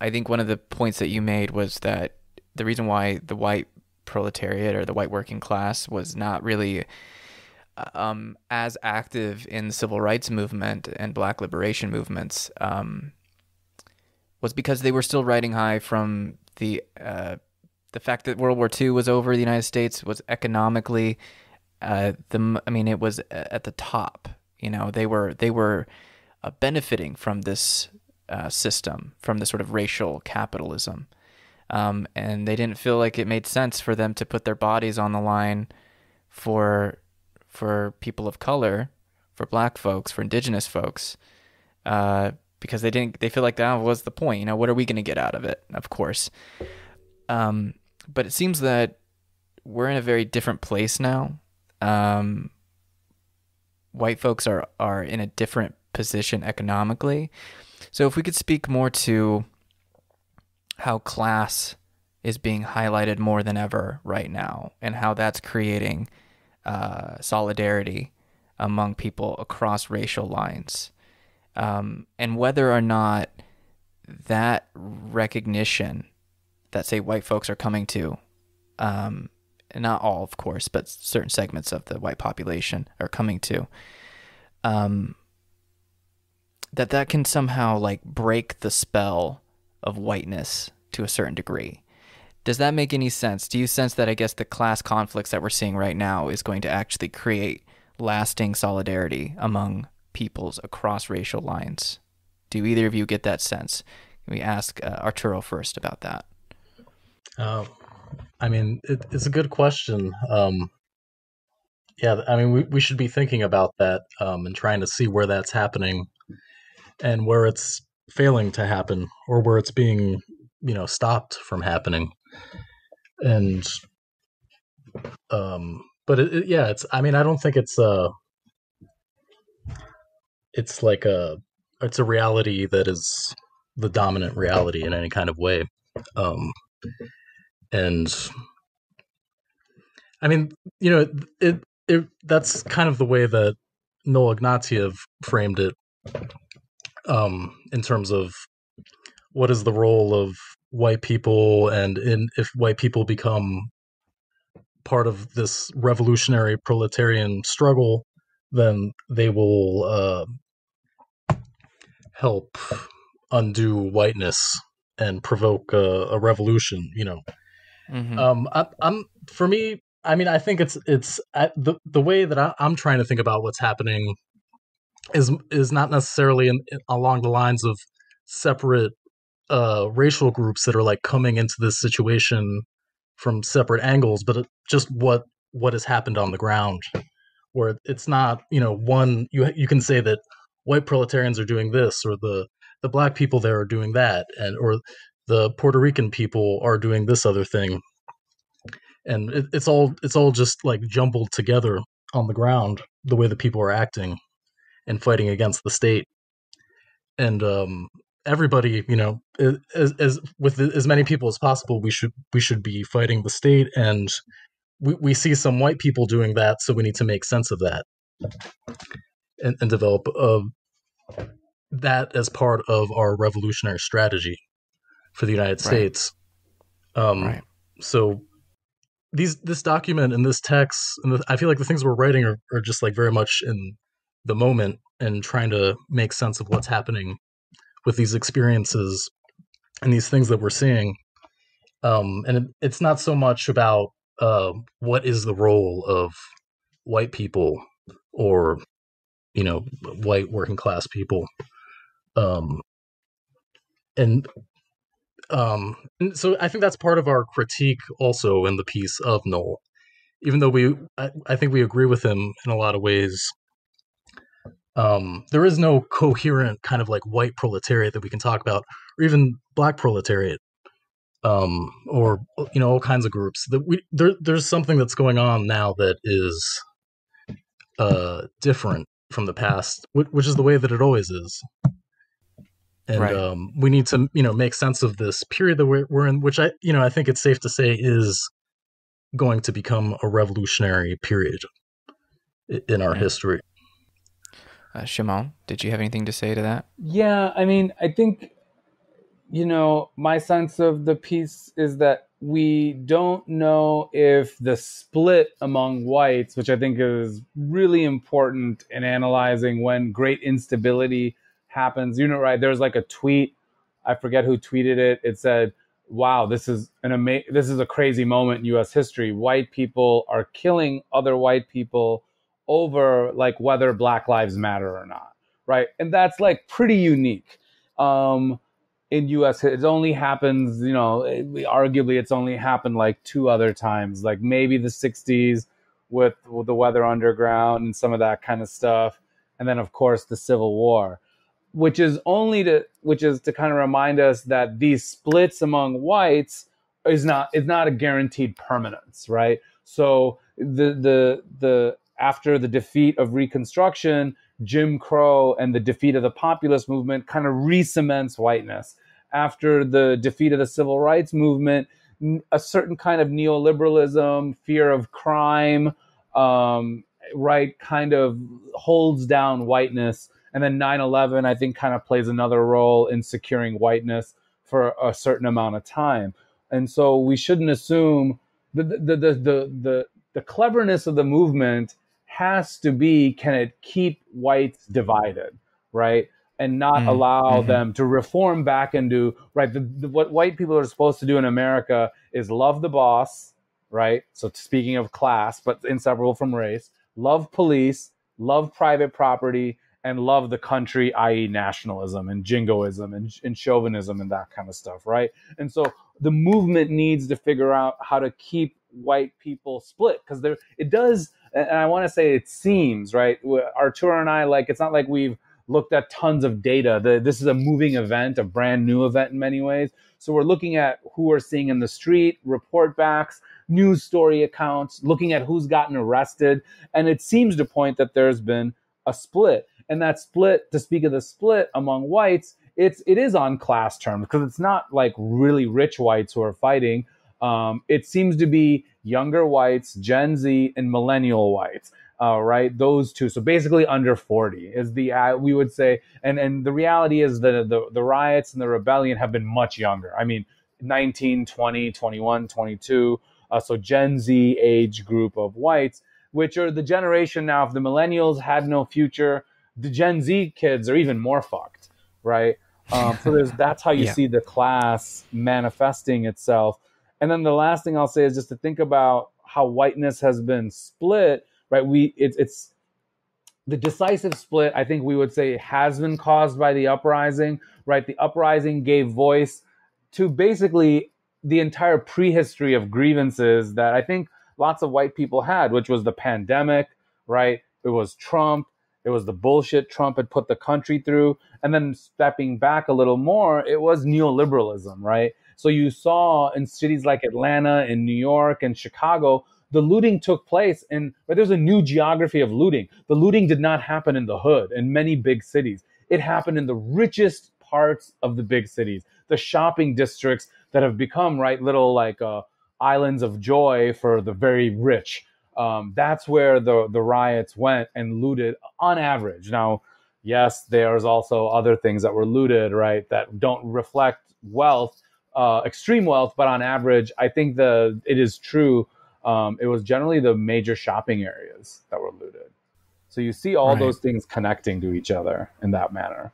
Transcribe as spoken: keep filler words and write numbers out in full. I think one of the points that you made was that the reason why the white proletariat or the white working class was not really um, as active in the civil rights movement and black liberation movements um, was because they were still riding high from the uh, the fact that World War Two was over. The United States was economically uh, the I mean it was at the top. You know, they were they were uh, benefiting from this uh, system, from this sort of racial capitalism. Um, and they didn't feel like it made sense for them to put their bodies on the line for for people of color, for black folks, for indigenous folks, uh, because they didn't. They feel like that was the point. You know, what are we going to get out of it? Of course. Um, but it seems that we're in a very different place now. Um, white folks are are in a different position economically. So if we could speak more to how class is being highlighted more than ever right now, and how that's creating uh, solidarity among people across racial lines, um, and whether or not that recognition that, say, white folks are coming to, um, and not all, of course, but certain segments of the white population are coming to, um, that that can somehow, like, break the spell of whiteness to a certain degree. Does that make any sense? Do you sense that, I guess, the class conflicts that we're seeing right now is going to actually create lasting solidarity among peoples across racial lines? Do either of you get that sense? Can we ask uh, Arturo first about that? Uh, I mean, it, it's a good question. Um, yeah, I mean, we, we should be thinking about that um, and trying to see where that's happening and where it's failing to happen, or where it's being, you know, stopped from happening. And um but it, it, yeah, it's I mean, I don't think it's uh it's like a it's a reality that is the dominant reality in any kind of way. Um and I mean, you know, it it that's kind of the way that Noel Ignatiev framed it. Um, in terms of what is the role of white people, and in, if white people become part of this revolutionary proletarian struggle, then they will uh, help undo whiteness and provoke a, a revolution. You know, mm-hmm. um, I, I'm for me, I mean, I think it's it's I, the the way that I, I'm trying to think about what's happening is is not necessarily in, along the lines of separate uh, racial groups that are like coming into this situation from separate angles, but it, just what what has happened on the ground, where it's not, you know, one you you can say that white proletarians are doing this, or the the black people there are doing that, and or the Puerto Rican people are doing this other thing, and it, it's all it's all just like jumbled together on the ground the way that people are acting and fighting against the state. And um, everybody, you know, as, as with as many people as possible, we should we should be fighting the state. And we we see some white people doing that, so we need to make sense of that and, and develop uh, that as part of our revolutionary strategy for the United States. Um, right. So these this document and this text, and the, I feel like the things we're writing are, are just like very much in the moment and trying to make sense of what's happening with these experiences and these things that we're seeing. Um, and it, it's not so much about uh, what is the role of white people, or, you know, white working class people. Um, and um, and so I think that's part of our critique also in the piece of Noel, even though we, I, I think we agree with him in a lot of ways. Um, there is no coherent kind of like white proletariat that we can talk about, or even black proletariat, um, or, you know, all kinds of groups that we, there, there's something that's going on now that is, uh, different from the past, which, which is the way that it always is. And, right. um, we need to, you know, make sense of this period that we're, we're in, which I, you know, I think it's safe to say is going to become a revolutionary period in our history. Uh, Shemon, did you have anything to say to that? Yeah, I mean, I think you know, my sense of the piece is that we don't know if the split among whites, which I think is really important in analyzing when great instability happens. You know, right? There's like a tweet. I forget who tweeted it. It said, wow, this is an ama- this is a crazy moment in U S history. White people are killing other white people over like whether Black Lives Matter or not, right? And that's like pretty unique. Um, in U S, it only happens, you know, it, arguably it's only happened like two other times, like maybe the sixties with, with the Weather Underground and some of that kind of stuff. And then of course the Civil War, which is only to, which is to kind of remind us that these splits among whites is not, it's not a guaranteed permanence, right? So the, the, the, after the defeat of Reconstruction, Jim Crow and the defeat of the populist movement kind of re-cements whiteness. After the defeat of the civil rights movement, a certain kind of neoliberalism, fear of crime, um, right, kind of holds down whiteness. And then nine eleven, I think, kind of plays another role in securing whiteness for a certain amount of time. And so we shouldn't assume the the the the the, the cleverness of the movement has to be, can it keep whites divided, right? And not mm-hmm. allow mm-hmm. them to reform back into, right, the, the, what white people are supposed to do in America is love the boss, right? So speaking of class, but inseparable from race, love police, love private property, and love the country, that is nationalism and jingoism and, and chauvinism and that kind of stuff, right? And so the movement needs to figure out how to keep white people split, because there it does... And I want to say it seems, right? Arturo and I, like, it's not like we've looked at tons of data. The, this is a moving event, a brand new event in many ways. So we're looking at who we're seeing in the street, report backs, news story accounts, looking at who's gotten arrested. And it seems to point that there's been a split. And that split, to speak of the split among whites, it's, it is on class terms, because it's not like really rich whites who are fighting. Um, it seems to be younger whites, Gen Z, and millennial whites, uh, right? Those two. So basically under forty is the, uh, we would say, and, and the reality is that the, the riots and the rebellion have been much younger. I mean, nineteen, twenty, twenty-one, twenty-two. Uh, so Gen Z age group of whites, which are the generation now, if the millennials had no future, the Gen Z kids are even more fucked, right? Um, so there's, that's how you yeah. see the class manifesting itself. And then the last thing I'll say is just to think about how whiteness has been split, right? We it, it's the decisive split, I think we would say, has been caused by the uprising, right? The uprising gave voice to basically the entire prehistory of grievances that I think lots of white people had, which was the pandemic, right? It was Trump. It was the bullshit Trump had put the country through. And then stepping back a little more, it was neoliberalism, right? So you saw in cities like Atlanta and New York and Chicago, the looting took place in, but there's a new geography of looting. The looting did not happen in the hood in many big cities. It happened in the richest parts of the big cities, the shopping districts that have become, right, little like uh, islands of joy for the very rich. Um, that's where the, the riots went and looted on average. Now, yes, there's also other things that were looted, right, that don't reflect wealth, Uh, extreme wealth, but on average, I think the it is true. Um, it was generally the major shopping areas that were looted. So you see all right. those things connecting to each other in that manner.